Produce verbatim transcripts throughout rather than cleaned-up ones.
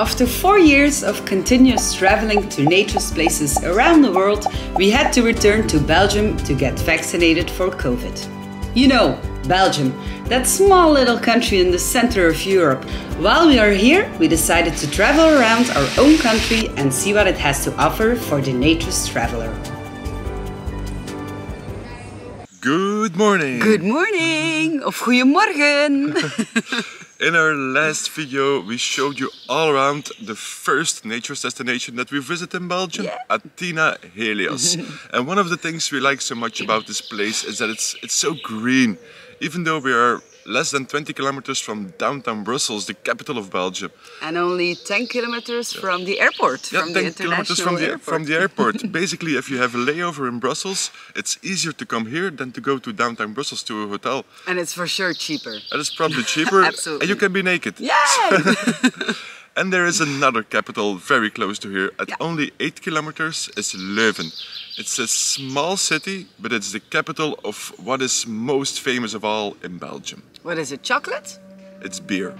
After four years of continuous traveling to nature's places around the world, we had to return to Belgium to get vaccinated for COVID. You know, Belgium, that small little country in the center of Europe. While we are here, we decided to travel around our own country and see what it has to offer for the nature's traveler. Good morning! Good morning! Of goeiemorgen! In our last video, we showed you all around the first nature's destination that we visited in Belgium, yeah. Athena Helios. And one of the things we like so much about this place is that it's, it's so green. Even though we are less than twenty kilometers from downtown Brussels, the capital of Belgium. And only ten kilometers yeah. from the airport. Yeah, from ten the kilometers from the, airport. from the airport. Basically, if you have a layover in Brussels, it's easier to come here than to go to downtown Brussels to a hotel. And it's for sure cheaper. And it's probably cheaper. Absolutely. And you can be naked. Yeah! And there is another capital very close to here. At yeah. only eight kilometers is Leuven. It's a small city, but it's the capital of what is most famous of all in Belgium. What is it, chocolate? It's beer.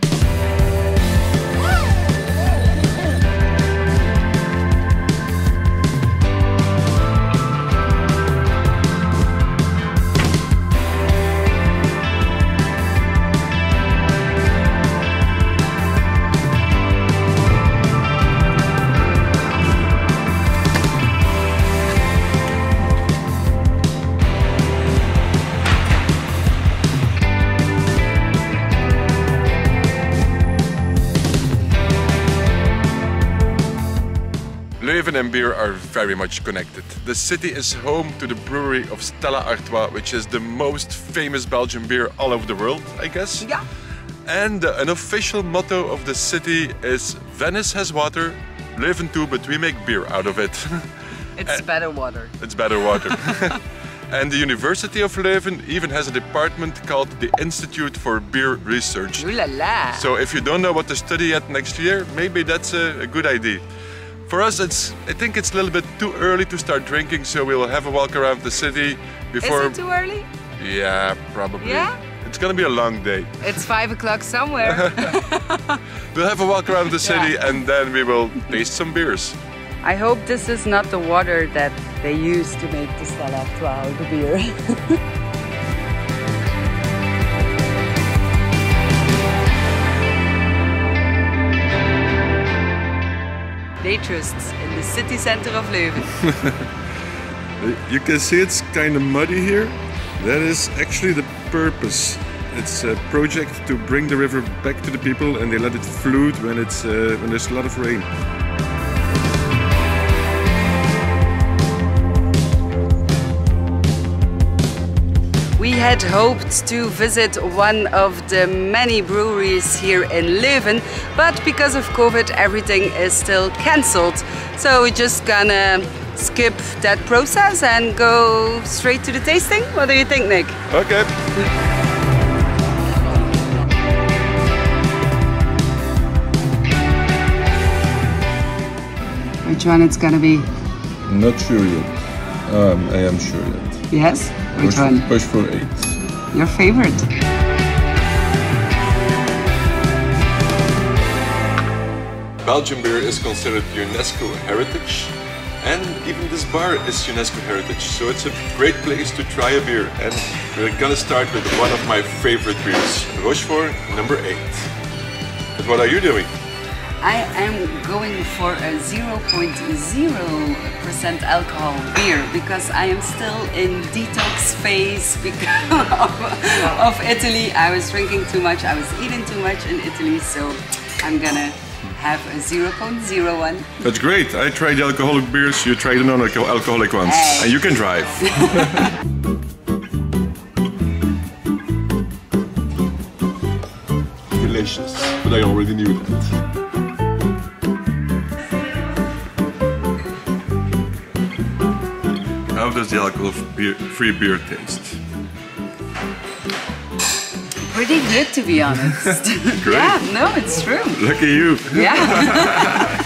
Leuven and beer are very much connected. The city is home to the brewery of Stella Artois, which is the most famous Belgian beer all over the world, I guess. Yeah. And an official motto of the city is Venice has water, Leuven too, but we make beer out of it. It's better water. It's better water. And the University of Leuven even has a department called the Institute for Beer Research. Ooh la la. So if you don't know what to study at next year, maybe that's a, a good idea. For us, it's, I think it's a little bit too early to start drinking, so we'll have a walk around the city before... Is it too early? Yeah, probably. Yeah? It's gonna be a long day. It's five o'clock somewhere. We'll have a walk around the city yeah. and then we will taste some beers. I hope this is not the water that they use to make the Stella Artois, the beer. Naturists in the city center of Leuven. You can see it's kind of muddy here. That is actually the purpose. It's a project to bring the river back to the people, and they let it flood when it's uh, when there's a lot of rain. We had hoped to visit one of the many breweries here in Leuven, but because of COVID everything is still cancelled. So we're just gonna skip that process and go straight to the tasting. What do you think, Nick? Okay. Which one it's gonna be? Not sure yet. Um, I am sure yet. Yes? Which one? Push for eight. Your favorite. Belgian beer is considered UNESCO heritage, and even this bar is UNESCO heritage, so it's a great place to try a beer. And we're gonna start with one of my favorite beers, Rochefort number eight. But what are you doing? I am going for a zero point zero percent alcohol beer because I am still in detox phase because of, of Italy. I was drinking too much, I was eating too much in Italy, so I'm gonna have a zero point zero one. That's great. I tried the alcoholic beers, you tried the non-alcoholic ones. Hey. And you can drive. Delicious, but I already knew that. How does the alcohol-free beer taste? Pretty good, to be honest. Great. Yeah, no, it's true. Lucky you. Yeah.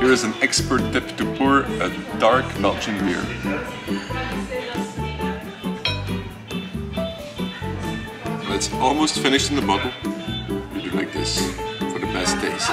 Here is an expert tip to pour a dark Belgian beer. It's almost finished in the bottle. You do like this for the best taste.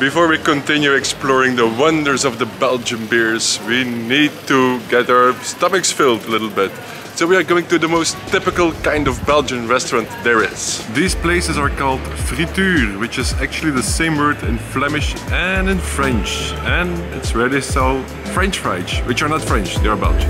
Before we continue exploring the wonders of the Belgian beers, we need to get our stomachs filled a little bit. So we are going to the most typical kind of Belgian restaurant there is. These places are called friture, which is actually the same word in Flemish and in French. And it's where they sell French fries, which are not French, they are Belgian.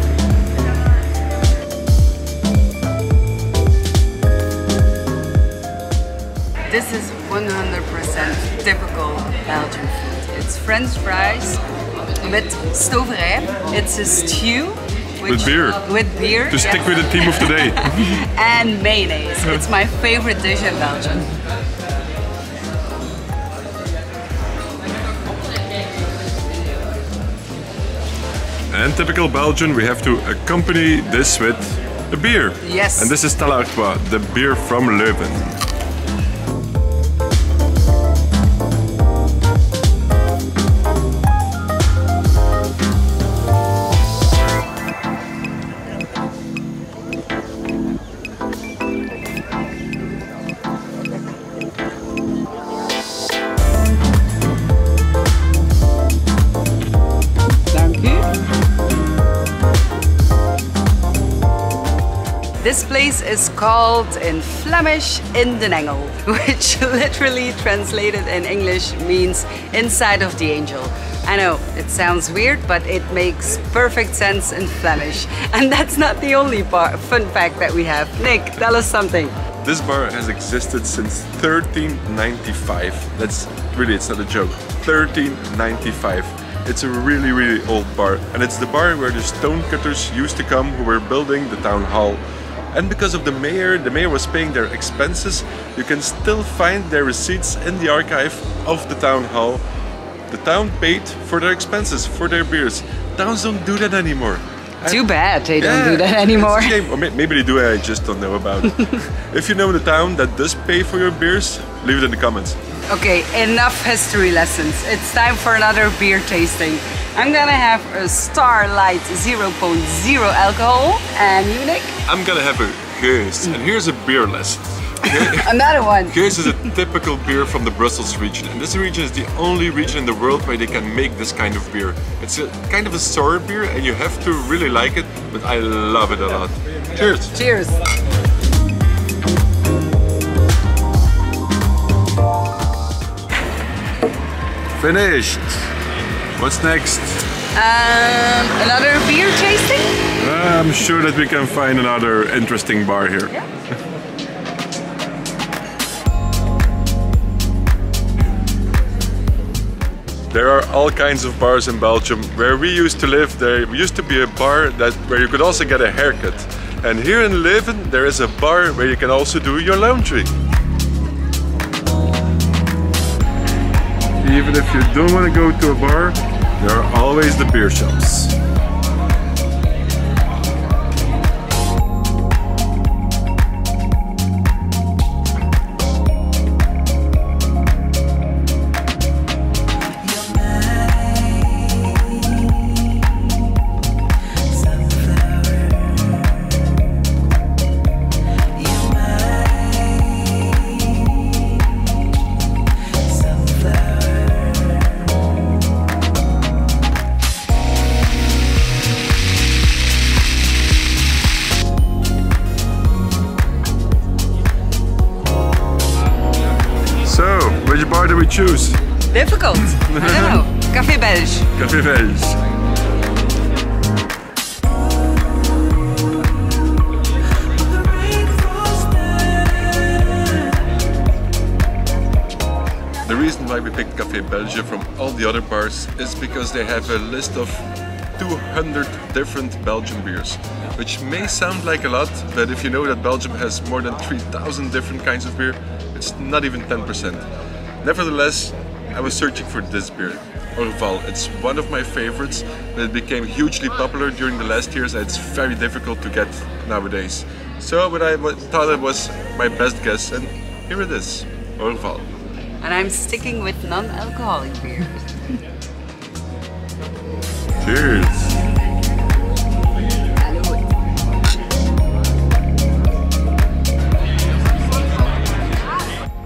This is one hundred percent typical Belgian food. It's French fries with stoverij. It's a stew. Which, with beer. With beer. To yes. Stick with the theme of today. And mayonnaise. It's my favorite dish in Belgium. And typical Belgian, we have to accompany this with a beer. Yes. And this is Stella Artois, the beer from Leuven. This place is called in Flemish In Den Engel, which literally translated in English means inside of the angel. I know, it sounds weird, but it makes perfect sense in Flemish. And that's not the only bar, fun fact that we have. Nick, tell us something. This bar has existed since thirteen ninety-five. That's really, it's not a joke, thirteen ninety-five. It's a really, really old bar. And it's the bar where the stonecutters used to come who were building the town hall. And because of the mayor, the mayor was paying their expenses, you can still find their receipts in the archive of the town hall. The town paid for their expenses, for their beers. Towns don't do that anymore. Too bad they yeah, don't do that anymore. It's a game. Or maybe they do, I just don't know about. If you know the town that does pay for your beers, leave it in the comments. Okay, enough history lessons. It's time for another beer tasting. I'm gonna have a Starlight zero point zero alcohol, and you, Nick? I'm gonna have a Gueuze, and here's a beer list. Another one! Gueuze is a typical beer from the Brussels region, and this region is the only region in the world where they can make this kind of beer. It's a kind of a sour beer, and you have to really like it, but I love it a lot. Cheers! Cheers! Finished! What's next? Um, another beer tasting? Uh, I'm sure that we can find another interesting bar here. Yeah. There are all kinds of bars in Belgium. Where we used to live, there used to be a bar that where you could also get a haircut. And here in Leuven, there is a bar where you can also do your laundry. Even if you don't want to go to a bar, there are always the beer shops. Which bar do we choose? Difficult. I don't know. Café Belge. Café Belge. The reason why we picked Café Belge from all the other bars is because they have a list of two hundred different Belgian beers, which may sound like a lot, but if you know that Belgium has more than three thousand different kinds of beer, it's not even ten percent. Nevertheless, I was searching for this beer. Orval. It's one of my favorites, but it became hugely popular during the last years and it's very difficult to get nowadays. So but I thought it was my best guess and here it is, Orval. And I'm sticking with non-alcoholic beers. Cheers!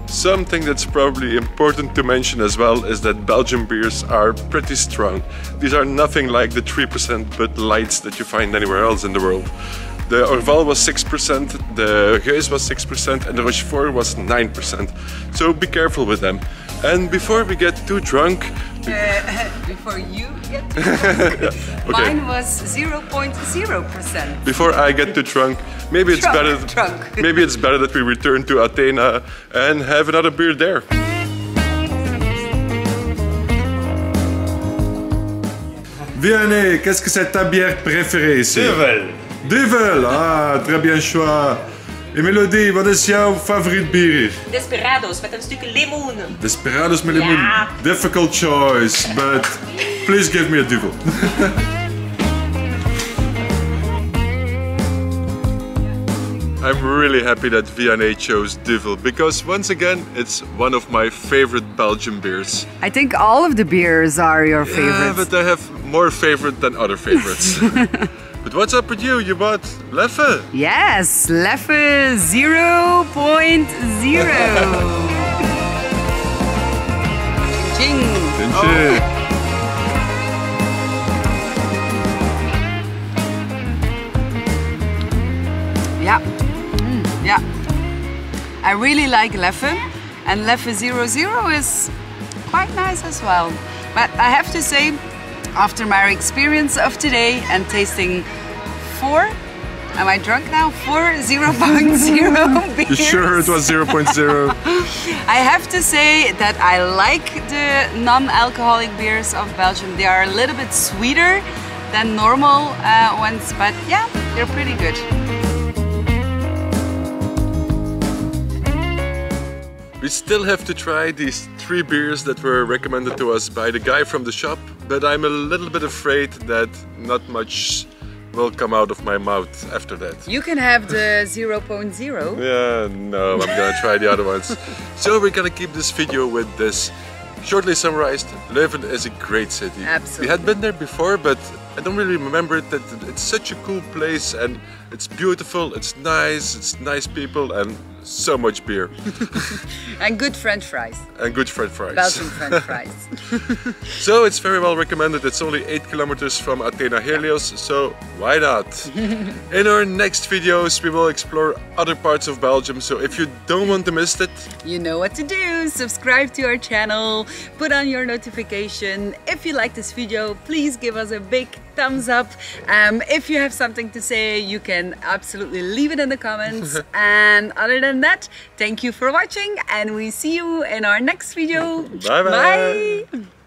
Something that's probably important to mention as well is that Belgian beers are pretty strong. These are nothing like the three percent Bud Lights that you find anywhere else in the world. The Orval was six percent, the Gueuze was six percent and the Rochefort was nine percent. So be careful with them. And before we get too drunk... Uh, before you get too drunk, yeah, okay. Mine was zero point zero percent. Before I get too drunk, maybe it's, better, maybe it's better that we return to Athena and have another beer there. Vianney, qu'est-ce que c'est ta bière préférée ici? Duvel. Duvel, ah, très bien choix. En Melody, wat is jouw favoriet bier? Desperados met een stukje limoen. Desperados met limoen. Ja. Difficult choice, but please give me a Duvel. I'm really happy that Vianney chose Duvel because once again it's one of my favorite Belgian beers. I think all of the beers are your yeah, favorites. But I have more favorite than other favorites. But what's up with you? You bought Leffe? Yes, Leffe zero point zero. Ching. Ching. Oh. Yeah, mm, yeah. I really like Leffe, and Leffe zero zero is quite nice as well. But I have to say, after my experience of today and tasting four, am I drunk now? Four zero point zero beers. You sure it was zero point zero? I have to say that I like the non-alcoholic beers of Belgium. They are a little bit sweeter than normal uh, ones, but yeah, they're pretty good. We still have to try these three beers that were recommended to us by the guy from the shop, but I'm a little bit afraid that not much will come out of my mouth after that. You can have the zero point zero. Yeah, no, I'm gonna try the other ones. So we're gonna keep this video with this. Shortly summarized, Leuven is a great city. Absolutely. We had been there before, but I don't really remember it, that it's such a cool place and it's beautiful, it's nice, it's nice people and so much beer. And good French fries. And good French fries. Belgian French fries. So it's very well recommended. It's only eight kilometers from Athena Helios, so why not? In our next videos we will explore other parts of Belgium, so if you don't want to miss it... You know what to do! Subscribe to our channel, put on your notification. If you like this video, please give us a big thumbs up. Um, if you have something to say, you can absolutely leave it in the comments. And other than that, thank you for watching and we see you in our next video. Bye bye! Bye.